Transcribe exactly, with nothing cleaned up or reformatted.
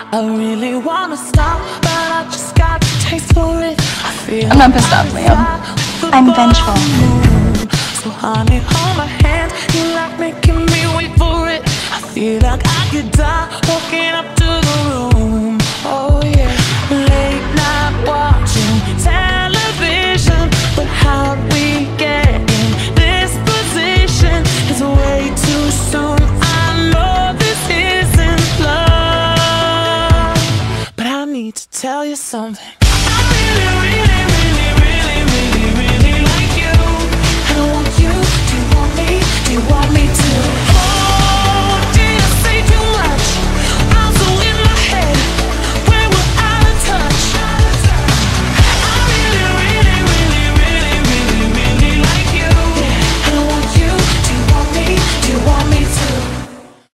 I really wanna stop, but I just got the taste for it. I feel I'm not pissed off, Leo. I'm vengeful. So honey, hold my hand. You like making me wait for it. I feel like I could die walking up to the room. Oh yeah, late night watching television, but how we get in this position is way too soon. Tell you something.